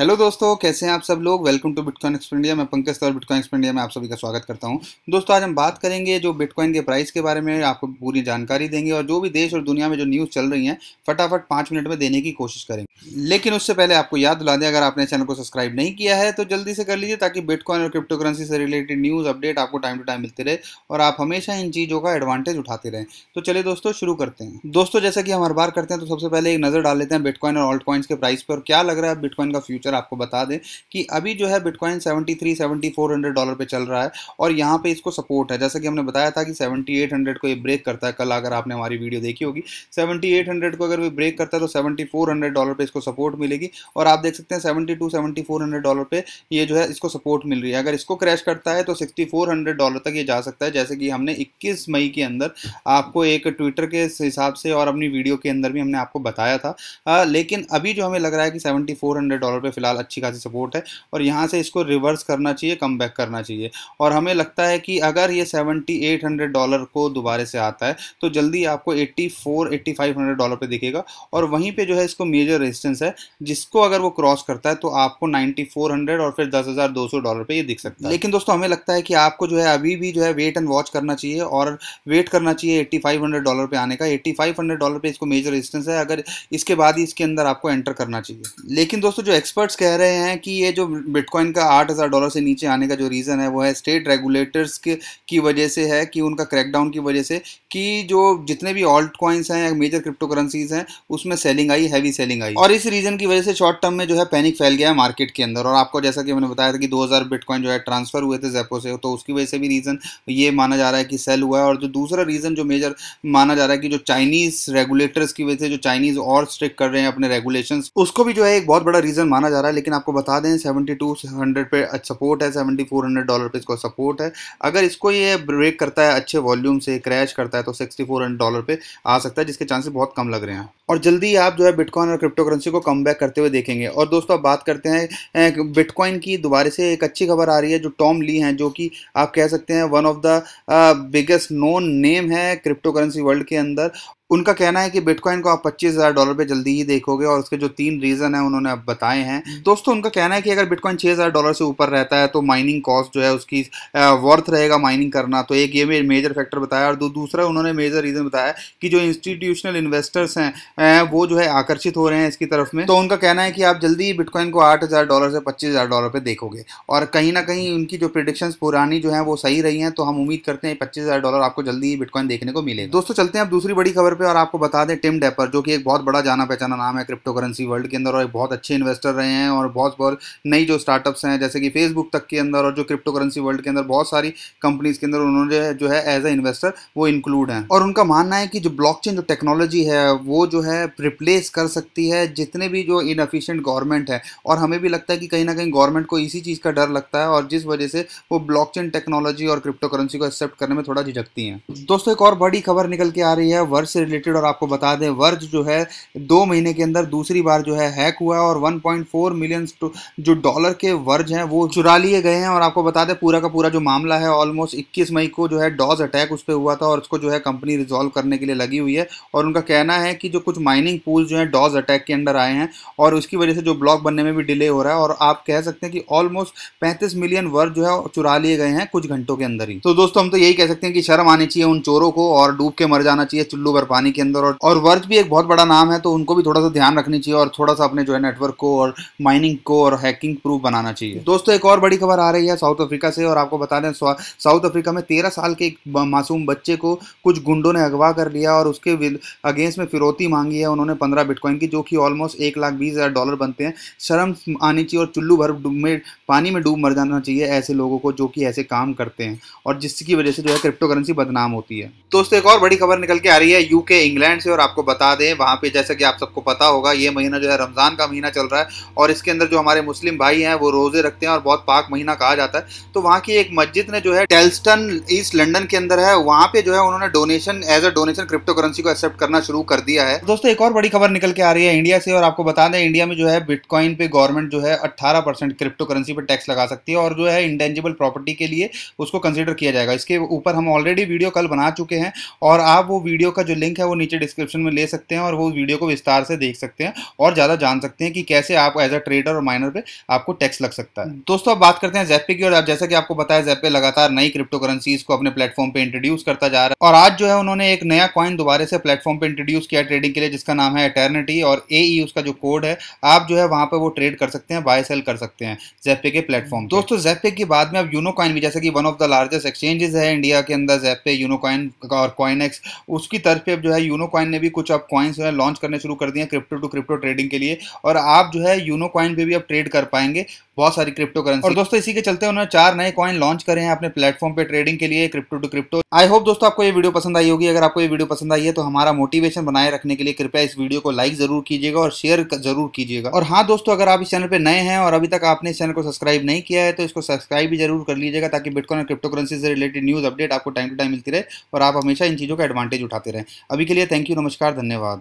Hello दोस्तों, कैसे हैं आप सब लोग। Welcome to bitcoin expert India. मैं पंकज और बिटकॉइन एक्सपर्ट इंडिया में आप सभी का स्वागत करता हूं। दोस्तों, आज हम बात करेंगे जो बिटकॉइन के प्राइस के बारे में, आपको पूरी जानकारी देंगे और जो भी देश और दुनिया में जो न्यूज़ चल रही हैं फटाफट 5 मिनट में देने की कोशिश करेंगे। लेकिन उससे पहले आपको याद दिला दें, अगर आपने चैनल को सब्सक्राइब नहीं किया है तो जल्दी से कर लीजिए, ताकि बिटकॉइन और क्रिप्टो करेंसी से रिलेटेड न्यूज़ अपडेट आपको टाइम टू टाइम मिलते रहे और आप हमेशा इन चीज़ों का एडवांटेज उठाते रहें। तो चलिए दोस्तों, शुरू करते हैं। दोस्तों, जैसा कि हम हर बार करते हैं, तो सबसे पहले एक नज़र डाल लेते हैं बिटकॉइन और ऑल्ट कॉइन्स के प्राइस पर। क्या लग रहा है बिटकॉइन का फ्यूचर, आपको बता दें कि अभी जो है बिटकॉइन 73-7400 डॉलर पे चल रहा है और यहाँ पे इसको सपोर्ट है। जैसा कि हमने बताया था कि 7800 को ये ब्रेक करता है। कल अगर आपने हमारी वीडियो देखी होगी, 7800 को अगर ये ब्रेक करता है तो 7400 डॉलर पे इसको सपोर्ट मिलेगी और आप देख सकते हैं 72-7400 डॉलर पे ये जो है इसको सपोर्ट मिल रही है। अगर इसको क्रैश करता है तो 6400 डॉलर तक ये जा सकता है, जैसे कि हमने 21 मई के अंदर आपको एक ट्विटर के हिसाब से और अपनी वीडियो के अंदर भी हमने आपको बताया था। लेकिन अभी जो हमें लग रहा है कि 7400 डॉलर पे फिलहाल अच्छी खासी सपोर्ट है और यहाँ से इसको रिवर्स करना चाहिए, कम बैक करना चाहिए। और हमें लगता है कि अगर ये 7800 डॉलर को दोबारा से आता है तो जल्दी आपको 8500 डॉलर पे दिखेगा और वहीं पे जो है इसको मेजर रेजिस्टेंस है, जिसको अगर वो क्रॉस करता है तो आपको 9400 और फिर 10,200 डॉलर पे ये दिख सकता है। लेकिन दोस्तों, हमें लगता है कि आपको जो है अभी भी जो है वेट एंड वॉच करना चाहिए और वेट करना चाहिए 8500 डॉलर पे आने का। 8500 डॉलर पे इसको मेजर रेजिस्टेंस है, अगर इसके बाद ही इसके अंदर आपको एंटर करना चाहिए। लेकिन दोस्तों, जो एक्सपर्ट्स कह रहे हैं कि ये जो बिटकॉइन का 8000 डॉलर से नीचे आने का जो रीज़न है वो है स्टेट रेगुलेटर्स की वजह से है, कि उनका क्रैकडाउन की वजह से, कि जो जितने भी ऑल्ट कॉइन्स हैं या मेजर क्रिप्टो करेंसीज हैं उसमें सेलिंग आई, हैवी सेलिंग आई और इस रीज़न की वजह से शॉर्ट टर्म में जो है पैनिक फैल गया है मार्केट के अंदर। और आपको जैसा कि मैंने बताया था कि 2000 बिटकॉइन जो है ट्रांसफ़र हुए थे ज़ेपो से, तो उसकी वजह से भी रीज़न ये माना जा रहा है कि सेल हुआ है। और जो दूसरा रीज़न जो मेजर माना जा रहा है कि जो चाइनीज़ रेगुलेटर्स की वजह से जो चाइनीज़ और स्ट्रिक्ट कर रहे हैं अपने रेगुलेशन, उसको भी जो है एक बहुत बड़ा रीज़न माना जा रहा है। लेकिन आपको बता दें 7200 पे सपोर्ट है, 7400 डॉलर पे इसको सपोर्ट है। अगर इसको ये ब्रेक करता है, अच्छे वॉल्यूम से क्रैश करता है तो 6400 डॉलर पे आ सकता है, जिसके चांसेस बहुत कम लग रहे हैं और जल्दी आप जो है बिटकॉइन और क्रिप्टो करेंसी को कम बैक करते हुए देखेंगे। और दोस्तों, अब बात करते हैं बिटकॉइन की। दोबारा से एक अच्छी खबर आ रही है, जो टॉम ली हैं, जो कि आप कह सकते हैं one of the biggest known name है क्रिप्टो करेंसी वर्ल्ड के अंदर। उनका कहना है कि बिटकॉइन को आप 25,000 डॉलर पे जल्दी ही देखोगे और उसके जो 3 रीज़न है उन्होंने अब बताए हैं। दोस्तों, उनका कहना है कि अगर बिटकॉइन 6,000 डॉलर से ऊपर रहता है तो माइनिंग कॉस्ट जो है उसकी वर्थ रहेगा माइनिंग करना, तो एक ये मेजर फैक्टर बताया। और दूसरा उन्होंने मेजर रीज़न बताया कि जो इंस्टीट्यूशनल इन्वेस्टर्स हैं वो जो है आकर्षित हो रहे हैं इसकी तरफ में, तो उनका कहना है कि आप जल्दी ही बिटकॉइन को 8,000 डॉलर से 25,000 डॉलर पर देखोगे। और कहीं ना कहीं उनकी जो प्रेडिक्शंस पुरानी जो है वो सही रही हैं, तो हम उम्मीद करते हैं 25,000 डॉलर आपको जल्दी ही बिटकॉइन देखने को मिलेगा। दोस्तों, चलते हैं आप दूसरी बड़ी खबर। और आपको बता दें टिम ड्रेपर, जो कि एक बहुत बड़ा जाना पहचाना नाम है क्रिप्टो करेंसी वर्ल्ड के अंदर और एक बहुत अच्छे इन्वेस्टर रहे हैं और बहुत नई जो स्टार्टअप्स हैं जैसे कि फेसबुक तक के अंदर और जो क्रिप्टो करेंसी वर्ल्ड के अंदर बहुत सारी कंपनीज के अंदर उन्होंने जो है एज ए इन्वेस्टर वो इंक्लूड हैं। और उनका मानना है कि जो ब्लॉकचेन जो टेक्नोलॉजी है वो जो है रिप्लेस कर सकती है जितने भी जो इनएफिशिएंट गवर्नमेंट है। और हमें भी लगता है कि कहीं ना कहीं गवर्नमेंट को इसी चीज़ का डर लगता है और जिस वजह से वो ब्लॉकचेन टेक्नोलॉजी और क्रिप्टो करेंसी को एक्सेप्ट करने में थोड़ा झिझकती हैं। दोस्तों, एक और बड़ी खबर निकल के आ रही है वर्ज से रिलेटेड। और आपको बता दें वर्ज जो है 2 महीने के अंदर दूसरी बार जो है हैक हुआ है और 1.4 मिलियन जो डॉलर के वर्ज हैं वो चुरा लिए गए हैं। और आपको बता दें पूरा का पूरा जो मामला है ऑलमोस्ट 21 मई को जो है डॉज अटैक उस पर हुआ था और उसको जो है कंपनी रिजॉल्व करने के लिए लगी हुई है। और उनका कहना है कि जो कुछ माइनिंग पूल जो है डॉज अटैक के अंदर आए हैं और उसकी वजह से जो ब्लॉक बनने में भी डिले हो रहा है और आप कह सकते हैं कि ऑलमोस्ट 35 मिलियन वर्ज जो है चुरा लिए गए हैं कुछ घंटों के अंदर ही। तो दोस्तों, हम तो यही कह सकते हैं कि शर्म आनी चाहिए उन चोरों को और डूब के मर जाना चाहिए चुल्लू पानी के अंदर। और वर्ज भी एक बहुत बड़ा नाम है, तो उनको भी थोड़ा सा ध्यान रखनी चाहिए और थोड़ा सा अपने जो है नेटवर्क को और माइनिंग को और हैकिंग प्रूफ बनाना चाहिए। दोस्तों, एक और बड़ी खबर आ रही है साउथ अफ्रीका से। और आपको बता दें साउथ अफ्रीका में 13 साल के एक मासूम बच्चे को कुछ गुंडों ने अगवा कर लिया और उसके अगेंस्ट में फिरौती मांगी है उन्होंने 15 बिटकॉइन की, जो कि ऑलमोस्ट 1,20,000 डॉलर बनते हैं। शर्म आनी चाहिए और चुल्लू भर में पानी में डूब मर जाना चाहिए ऐसे लोगों को जो कि ऐसे काम करते हैं और जिसकी वजह से जो है क्रिप्टो करेंसी बदनाम होती है। दोस्तों, एक और बड़ी खबर निकल के आ रही है यूके इंग्लैंड से। और आपको बता दें वहाँ पे जैसा कि आप सबको पता होगा ये महीना जो है रमज़ान का महीना चल रहा है और इसके अंदर जो हमारे मुस्लिम भाई हैं वो रोज़े रखते हैं और बहुत पाक महीना कहा जाता है। तो वहाँ की एक मस्जिद ने जो है टेल्स्टन ईस्ट लंदन के अंदर है, वहाँ पे जो है उन्होंने donation as a donation crypto currency को एक्सेप्ट करना शुरू कर दिया है। दोस्तों, एक और बड़ी खबर निकल के आ रही है इंडिया से। और आपको बता दें इंडिया में जो है बिटकॉइन पे गवर्नमेंट जो है 18% क्रिप्टो करेंसी पर टैक्स लगा सकती है और जो है इंटेंजिबल प्रॉपर्टी के लिए उसको कंसिडर किया जाएगा। इसके ऊपर हम ऑलरेडी वीडियो कल बना चुके हैं और आप वो वीडियो का जो लिंक लिंक है वो नीचे डिस्क्रिप्शन में ले सकते हैं और वो वीडियो को विस्तार से देख सकते हैं और ज़्यादा जान सकते हैं कि कैसे आप एज अ ट्रेडर और माइनर पे आपको टैक्स लग सकता है। दोस्तों अब बात करते हैं ज़ेपे की। और जैसा कि आपको बताया ज़ेपे लगातार नई क्रिप्टो करेंसीज को अपने प्लेटफॉर्म पे इंट्रोड्यूस करता जा रहा है और आज जो है उन्होंने एक नया कॉइन दोबारा से प्लेटफॉर्म पे इंट्रोड्यूस किया ट्रेडिंग के लिए, जिसका नाम है एटर्निटी और AE उसका जो कोड है। आप जो है वहाँ पर वो ट्रेड कर सकते हैं, बाय सेल कर सकते हैं ज़ेपे के प्लेटफॉर्म। दोस्तों ज़ेपे के बाद में अब यूनोकॉइन भी, जैसे कि one of the largest exchanges है इंडिया के अंदर ज़ेपे, यूनोकॉइन और कॉइनएक्स, उसकी तरफ पे अब जो है यूनोकॉइन ने भी कुछ अब कॉइन्स जो है लॉन्च करने शुरू कर दिए क्रिप्टो टू क्रिप्टो ट्रेडिंग के लिए और आप जो है यूनोकॉइन पे भी अब ट्रेड कर पाएंगे बहुत सारी क्रिप्टो करेंसी। और दोस्तों इसी के चलते उन्होंने 4 नए कॉइन लॉन्च करे हैं अपने प्लेटफॉर्म पे ट्रेडिंग के लिए crypto to crypto. I hope दोस्तों आपको ये वीडियो पसंद आई होगी। अगर आपको ये वीडियो पसंद आई है तो हमारा मोटिवेशन बनाए रखने के लिए कृपया इस वीडियो को लाइक जरूर कीजिएगा और शेयर जरूर कीजिएगा। और हाँ दोस्तों, अगर आप इस चैनल पे नए हैं और अभी तक आपने इस चैनल को सब्सक्राइब नहीं किया है तो इसको सब्सक्राइब भी जरूर कर लीजिएगा ताकि बिटकॉइन और क्रिप्टो करेंसी से रिलेटेड न्यूज़ अपडेट आपको टाइम टू टाइम मिलती रहे और आप हमेशा इन चीज़ों का एडवांटेज उठाते रहें। अभी के लिए थैंक यू, नमस्कार, धन्यवाद।